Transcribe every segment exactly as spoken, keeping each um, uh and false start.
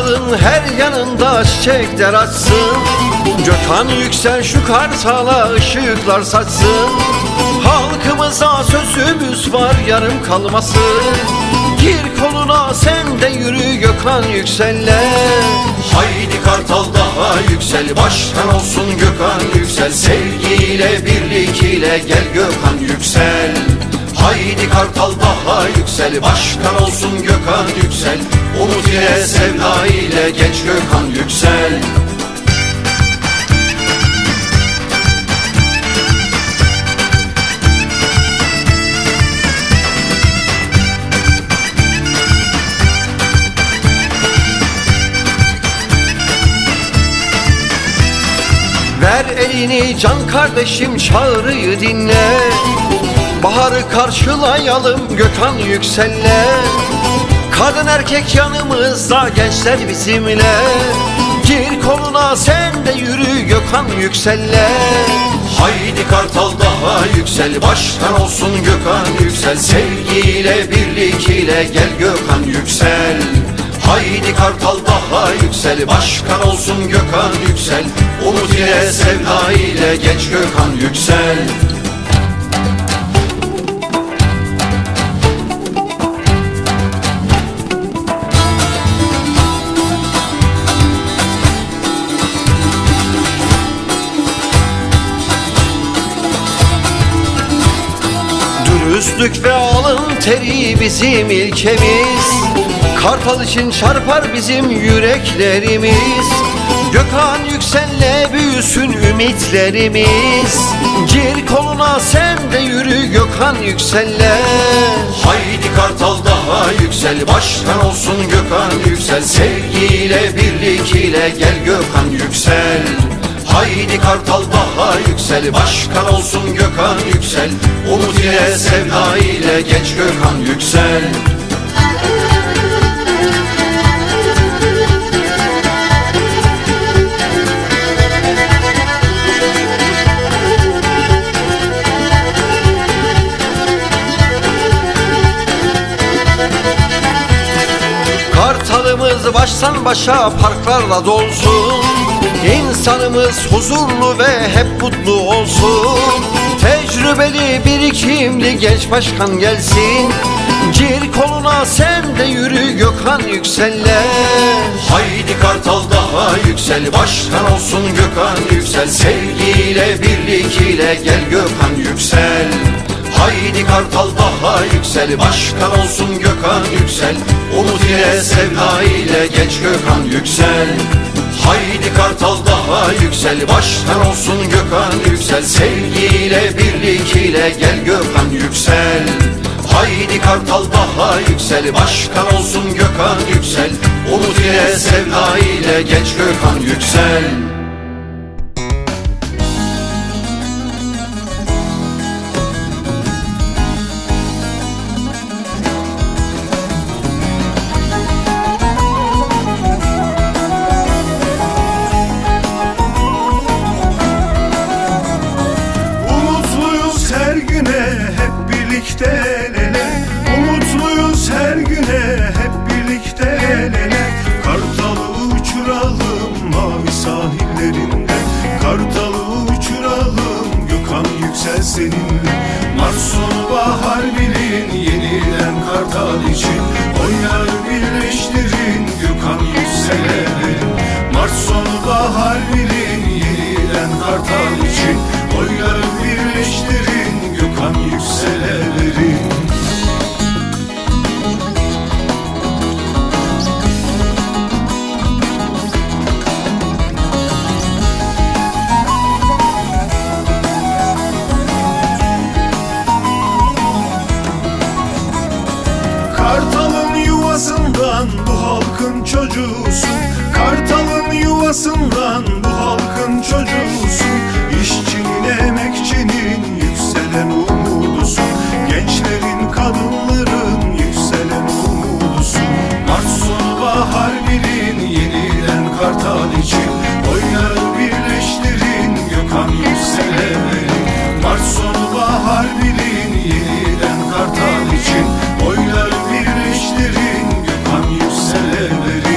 Kartal'ın her yanında çiçekler açsın. Gökhan Yüksel şu Kartal'a ışıklar saçsın. Halkımıza sözümüz var, yarım kalmasın. Gir koluna sen de yürü Gökhan Yüksel'le. Haydi Kartal daha yüksel, başkan olsun Gökhan Yüksel. Sevgiyle birlik ile gel Gökhan Yüksel. Haydi Kartal daha yüksel, başkan olsun Gökhan Yüksel. Umut ile sevda ile genç Gökhan Yüksel. Ver elini can kardeşim, çağrıyı dinle. Baharı karşılayalım Gökhan Yüksel'le. Kadın erkek yanımızda, gençler bizimle. Gir koluna sen de yürü Gökhan Yüksel'le. Haydi Kartal daha yüksel, başkan olsun Gökhan Yüksel. Sevgiyle birlik ile gel Gökhan Yüksel. Haydi Kartal daha yüksel, başkan olsun Gökhan Yüksel. Umut ile sevda ile genç Gökhan Yüksel. Dürüstlük ve alın teri bizim ilkemiz. Kartal için çarpar bizim yüreklerimiz. Gökhan Yüksel'le büyüsün ümitlerimiz. Gir koluna sen de yürü Gökhan Yüksel'le. Haydi Kartal daha yüksel, başkan olsun Gökhan Yüksel. Sevgiyle birlik ile gel Gökhan Yüksel. Haydi Kartal daha yüksel, başkan olsun Gökhan Yüksel. Umut ile sevda ile genç Gökhan Yüksel. Kartalımız baştan başa parklarla dolsun. İnsanımız huzurlu ve hep mutlu olsun. Tecrübeli birikimli genç başkan gelsin. Gir koluna sen de yürü Gökhan Yüksel'le. Haydi Kartal daha yüksel, başkan olsun Gökhan Yüksel. Sevgiyle birlik ile gel Gökhan Yüksel. Haydi Kartal daha yüksel, başkan olsun Gökhan Yüksel. Umut ile sevda ile genç Gökhan Yüksel. Haydi Kartal daha yüksel, başkan olsun Gökhan Yüksel. Sevgiyle birlik ile gel Gökhan Yüksel. Haydi Kartal daha yüksel, başkan olsun Gökhan Yüksel. Umut ile sevda ile genç Gökhan Yüksel. Martın sonu bahar bilin, yeniden Kartal için oyları birleştirin, Gökhan Yüksel'e verin. Martın sonu bahar bilin, yeniden Kartal için oyları birleştirin, Gökhan Yüksel'e verin. Bu halkın çocuğusun, Kartal'ın yuvasından bu halkın çocuğusun. İşçinin, emekçinin yükselen umudusun. Gençlerin, kadınların yükselen umudusun. Martın sonu bahar bilin, yeniden Kartal için oyları birleştirin, Gökhan Yüksel'e verin. Martın sonu bahar bilin, yeniden Kartal için oyları birleştirin, Gökhan Yüksel'e verin.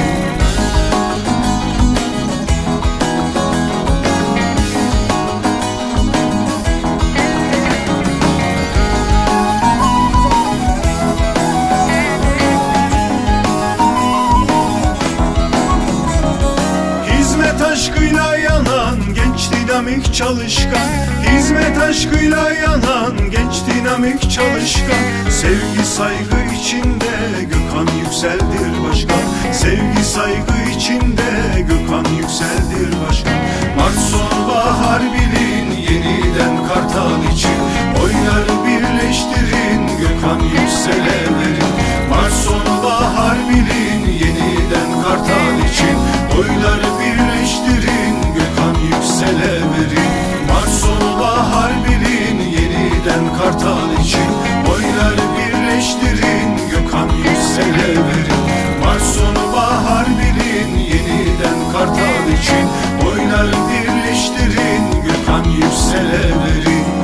aşkıyla yanan genç dinamik çalışkan, hizmet aşkıyla yanan genç dinamik çalışkan. Sevgi saygı içinde Gökhan Yüksel'dir başkan. Sevgi saygı içinde Gökhan Yüksel'dir başkan. Mart sonu bahar bilin yeniden Kartal için, oyları birleştirin Gökhan Yüksel'e verin. Mart sonu bahar bilin yeniden Kartal için, oyları birleştirin Gökhan Yüksel'e verin. Mart sonu bahar bilin yeniden Kartal için, oyları birleştirin Gökhan Yüksel'e verin. Mart sonu bahar bilin yeniden Kartal için, oyları birleştirin Gökhan Yüksel'e verin.